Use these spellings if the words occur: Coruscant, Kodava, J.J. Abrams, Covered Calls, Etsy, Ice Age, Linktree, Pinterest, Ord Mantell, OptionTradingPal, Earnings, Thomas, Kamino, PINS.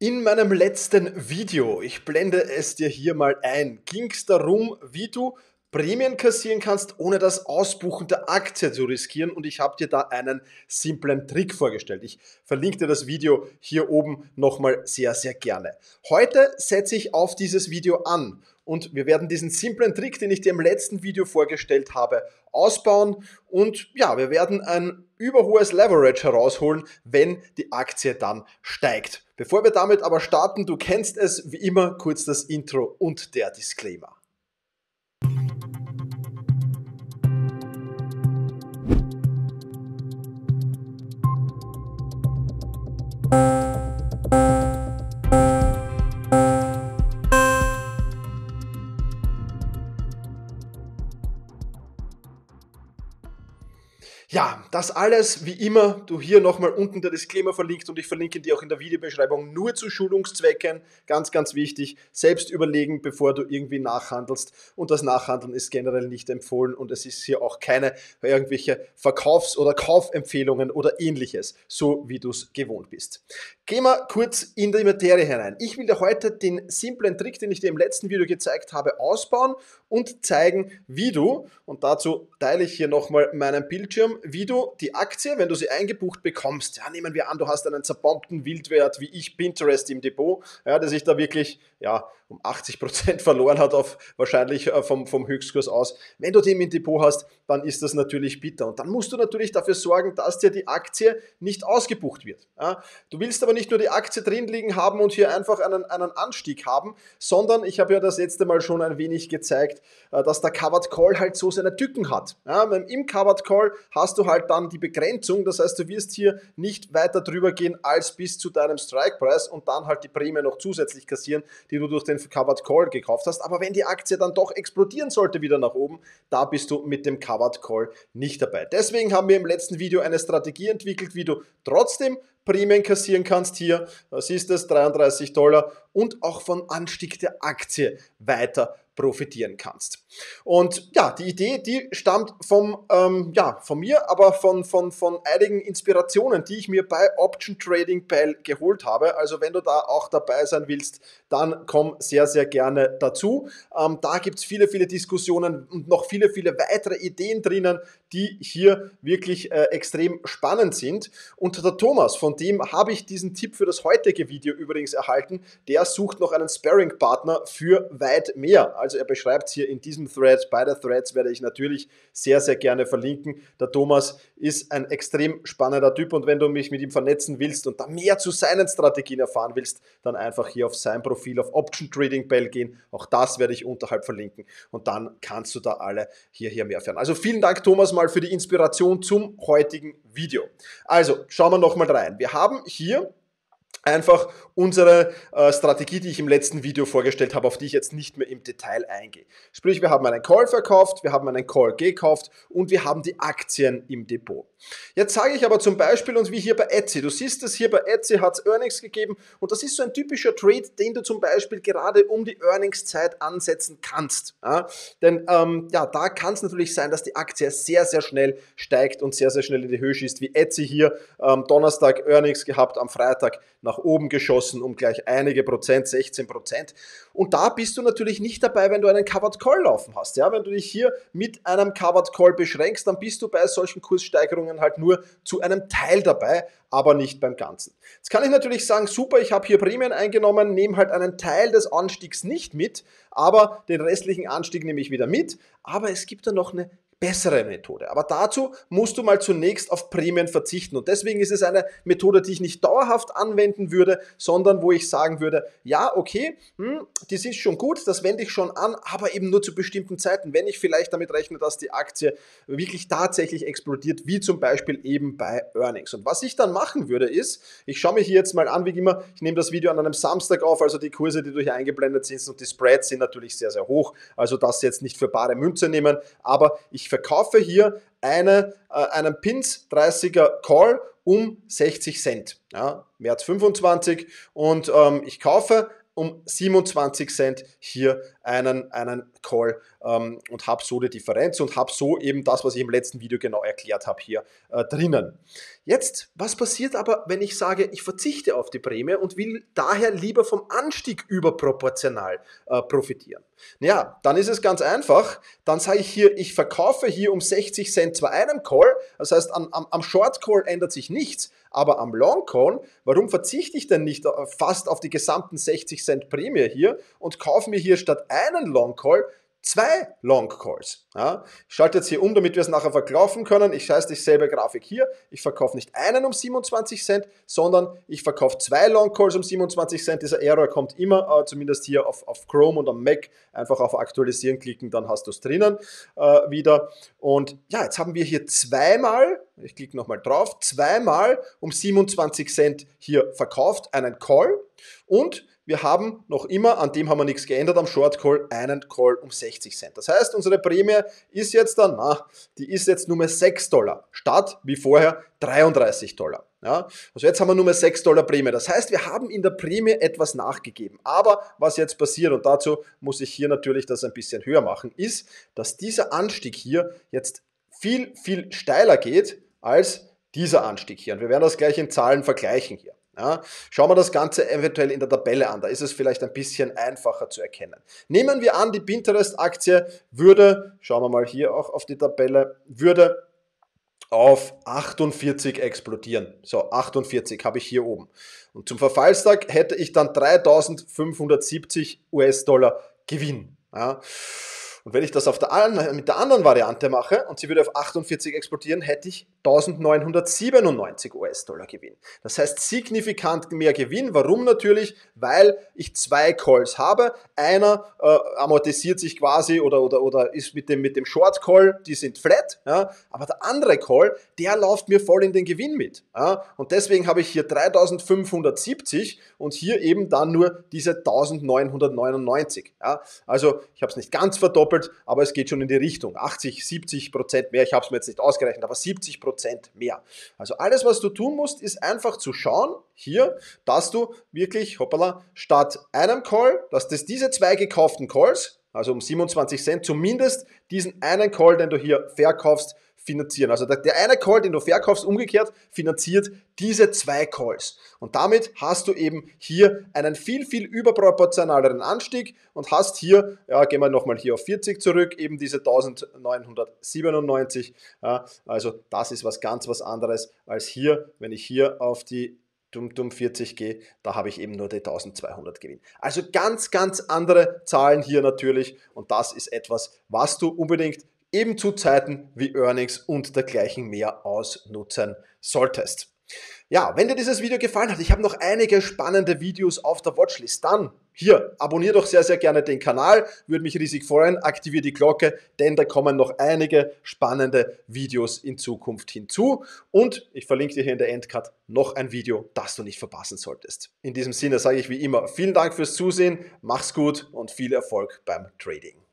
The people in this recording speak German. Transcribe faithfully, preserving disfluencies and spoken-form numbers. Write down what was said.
In meinem letzten Video, ich blende es dir hier mal ein, ging es darum, wie du Prämien kassieren kannst, ohne das Ausbuchen der Aktie zu riskieren, und ich habe dir da einen simplen Trick vorgestellt. Ich verlinke dir das Video hier oben nochmal sehr, sehr gerne. Heute setze ich auf dieses Video an und wir werden diesen simplen Trick, den ich dir im letzten Video vorgestellt habe, ausbauen und ja, wir werden ein überhohes Leverage herausholen, wenn die Aktie dann steigt. Bevor wir damit aber starten, du kennst es, wie immer kurz das Intro und der Disclaimer. Ja, das alles, wie immer, du hier nochmal unten der Disclaimer verlinkt und ich verlinke dir auch in der Videobeschreibung nur zu Schulungszwecken. Ganz, ganz wichtig, selbst überlegen, bevor du irgendwie nachhandelst, und das Nachhandeln ist generell nicht empfohlen und es ist hier auch keine irgendwelche Verkaufs- oder Kaufempfehlungen oder ähnliches, so wie du es gewohnt bist. Gehen wir kurz in die Materie hinein. Ich will dir heute den simplen Trick, den ich dir im letzten Video gezeigt habe, ausbauen und zeigen, wie du, und dazu teile ich hier nochmal meinen Bildschirm, wie du die Aktie, wenn du sie eingebucht bekommst, ja, nehmen wir an, du hast einen zerbombten Wildwert wie ich, Pinterest, im Depot, ja, der sich da wirklich ja, um achtzig Prozent verloren hat, auf, wahrscheinlich äh, vom, vom Höchstkurs aus. Wenn du den im Depot hast, dann ist das natürlich bitter und dann musst du natürlich dafür sorgen, dass dir die Aktie nicht ausgebucht wird. Ja. Du willst aber nicht nur die Aktie drin liegen haben und hier einfach einen, einen Anstieg haben, sondern, ich habe ja das letzte Mal schon ein wenig gezeigt, äh, dass der Covered Call halt so seine Tücken hat. Ja. Im Covered Call hast du halt dann die Begrenzung, das heißt, du wirst hier nicht weiter drüber gehen als bis zu deinem Strike-Preis und dann halt die Prämie noch zusätzlich kassieren, die du durch den Covered Call gekauft hast. Aber wenn die Aktie dann doch explodieren sollte wieder nach oben, da bist du mit dem Covered Call nicht dabei. Deswegen haben wir im letzten Video eine Strategie entwickelt, wie du trotzdem Prämien kassieren kannst hier, das ist es, dreiunddreißig Dollar, und auch von Anstieg der Aktie weiter profitieren kannst. Und ja, die Idee, die stammt vom, ähm, ja, von mir, aber von, von, von einigen Inspirationen, die ich mir bei OptionTradingPal geholt habe. Also wenn du da auch dabei sein willst, dann komm sehr, sehr gerne dazu. Ähm, da gibt es viele, viele Diskussionen und noch viele, viele weitere Ideen drinnen, die hier wirklich äh, extrem spannend sind. Und der Thomas, von dem habe ich diesen Tipp für das heutige Video übrigens erhalten, der sucht noch einen Sparring-Partner für weit mehr. Also er beschreibt es hier in diesem Thread. Beide Threads werde ich natürlich sehr, sehr gerne verlinken. Der Thomas ist ein extrem spannender Typ und wenn du mich mit ihm vernetzen willst und da mehr zu seinen Strategien erfahren willst, dann einfach hier auf sein Profil auf OptionTradingPal gehen. Auch das werde ich unterhalb verlinken und dann kannst du da alle hier, hier mehr erfahren. Also vielen Dank, Thomas, mal für die Inspiration zum heutigen Video. Also schauen wir nochmal rein. Wir haben hier einfach unsere äh, Strategie, die ich im letzten Video vorgestellt habe, auf die ich jetzt nicht mehr im Detail eingehe. Sprich, wir haben einen Call verkauft, wir haben einen Call gekauft und wir haben die Aktien im Depot. Jetzt sage ich aber zum Beispiel, und wie hier bei Etsy, du siehst es, hier bei Etsy hat es Earnings gegeben und das ist so ein typischer Trade, den du zum Beispiel gerade um die Earnings-Zeit ansetzen kannst. Ja? Denn ähm, ja, da kann es natürlich sein, dass die Aktie sehr, sehr schnell steigt und sehr, sehr schnell in die Höhe schießt, wie Etsy hier ähm, Donnerstag Earnings gehabt, am Freitag nach oben geschossen um gleich einige Prozent, sechzehn Prozent. Und da bist du natürlich nicht dabei, wenn du einen Covered Call laufen hast. Ja, wenn du dich hier mit einem Covered Call beschränkst, dann bist du bei solchen Kurssteigerungen halt nur zu einem Teil dabei, aber nicht beim Ganzen. Jetzt kann ich natürlich sagen, super, ich habe hier Prämien eingenommen, nehme halt einen Teil des Anstiegs nicht mit, aber den restlichen Anstieg nehme ich wieder mit. Aber es gibt da noch eine bessere Methode. Aber dazu musst du mal zunächst auf Prämien verzichten. Und deswegen ist es eine Methode, die ich nicht dauerhaft anwenden würde, sondern wo ich sagen würde, ja, okay, hm, das ist schon gut, das wende ich schon an, aber eben nur zu bestimmten Zeiten, wenn ich vielleicht damit rechne, dass die Aktie wirklich tatsächlich explodiert, wie zum Beispiel eben bei Earnings. Und was ich dann machen würde ist, ich schaue mir hier jetzt mal an, wie immer, ich nehme das Video an einem Samstag auf, also die Kurse, die durch eingeblendet sind und die Spreads sind natürlich sehr, sehr hoch, also das jetzt nicht für bare Münze nehmen, aber ich Ich verkaufe hier eine, äh, einen Pins dreißiger Call um sechzig Cent, ja, März fünfundzwanzig, und ähm, ich kaufe um siebenundzwanzig Cent hier einen, einen Call ähm, und habe so die Differenz und habe so eben das, was ich im letzten Video genau erklärt habe, hier äh, drinnen. Jetzt, was passiert aber, wenn ich sage, ich verzichte auf die Prämie und will daher lieber vom Anstieg überproportional äh, profitieren? Naja, dann ist es ganz einfach. Dann sage ich hier, ich verkaufe hier um sechzig Cent zwar einen Call, das heißt, am, am, am Short Call ändert sich nichts, aber am Long Call, warum verzichte ich denn nicht fast auf die gesamten sechzig Cent Prämie hier und kaufe mir hier statt einen Long Call zwei Long Calls? Ja, ich schalte jetzt hier um, damit wir es nachher verkaufen können. Ich scheiße dieselbe Grafik hier. Ich verkaufe nicht einen um siebenundzwanzig Cent, sondern ich verkaufe zwei Long Calls um siebenundzwanzig Cent. Dieser Error kommt immer, äh, zumindest hier auf, auf Chrome und am Mac, einfach auf Aktualisieren klicken, dann hast du es drinnen äh, wieder. Und ja, jetzt haben wir hier zweimal, ich klicke nochmal drauf, zweimal um siebenundzwanzig Cent hier verkauft, einen Call, und wir haben noch immer, an dem haben wir nichts geändert, am Short Call einen Call um sechzig Cent. Das heißt, unsere Prämie ist jetzt dann, na, die ist jetzt nur mehr sechs Dollar statt wie vorher dreiunddreißig Dollar. Ja, also jetzt haben wir nur mehr sechs Dollar Prämie. Das heißt, wir haben in der Prämie etwas nachgegeben. Aber was jetzt passiert, und dazu muss ich hier natürlich das ein bisschen höher machen, ist, dass dieser Anstieg hier jetzt viel, viel steiler geht als dieser Anstieg hier. Und wir werden das gleich in Zahlen vergleichen hier. Ja, schauen wir das Ganze eventuell in der Tabelle an, da ist es vielleicht ein bisschen einfacher zu erkennen. Nehmen wir an, die Pinterest-Aktie würde, schauen wir mal hier auch auf die Tabelle, würde auf achtundvierzig explodieren. So, achtundvierzig habe ich hier oben. Und zum Verfallstag hätte ich dann dreitausendfünfhundertsiebzig US-Dollar Gewinn. Ja. Und wenn ich das auf der, mit der anderen Variante mache und sie würde auf achtundvierzig explodieren, hätte ich eintausendneunhundertsiebenundneunzig US-Dollar Gewinn. Das heißt, signifikant mehr Gewinn. Warum natürlich? Weil ich zwei Calls habe. Einer äh, amortisiert sich quasi oder, oder, oder ist mit dem, mit dem Short Call, die sind flat. Ja? Aber der andere Call, der läuft mir voll in den Gewinn mit. Ja? Und deswegen habe ich hier dreitausendfünfhundertsiebzig und hier eben dann nur diese eintausendneunhundertneunundneunzig. Ja? Also ich habe es nicht ganz verdoppelt, aber es geht schon in die Richtung. achtzig, siebzig Prozent mehr, ich habe es mir jetzt nicht ausgerechnet, aber siebzig Prozent mehr. Also alles, was du tun musst, ist einfach zu schauen, hier, dass du wirklich, hoppala, statt einem Call, dass das diese zwei gekauften Calls, also um siebenundzwanzig Cent, zumindest diesen einen Call, den du hier verkaufst, finanzieren. Also der eine Call, den du verkaufst, umgekehrt, finanziert diese zwei Calls. Und damit hast du eben hier einen viel, viel überproportionaleren Anstieg und hast hier, ja, gehen wir nochmal hier auf vierzig zurück, eben diese eintausendneunhundertsiebenundneunzig. Ja, also das ist was ganz was anderes als hier, wenn ich hier auf die vierzig gehe, da habe ich eben nur die eintausendzweihundert Gewinn. Also ganz, ganz andere Zahlen hier natürlich, und das ist etwas, was du unbedingt eben zu Zeiten wie Earnings und dergleichen mehr ausnutzen solltest. Ja, wenn dir dieses Video gefallen hat, ich habe noch einige spannende Videos auf der Watchlist, dann hier, abonniere doch sehr, sehr gerne den Kanal, würde mich riesig freuen, aktiviere die Glocke, denn da kommen noch einige spannende Videos in Zukunft hinzu, und ich verlinke dir hier in der Endcard noch ein Video, das du nicht verpassen solltest. In diesem Sinne sage ich wie immer, vielen Dank fürs Zusehen, mach's gut und viel Erfolg beim Trading.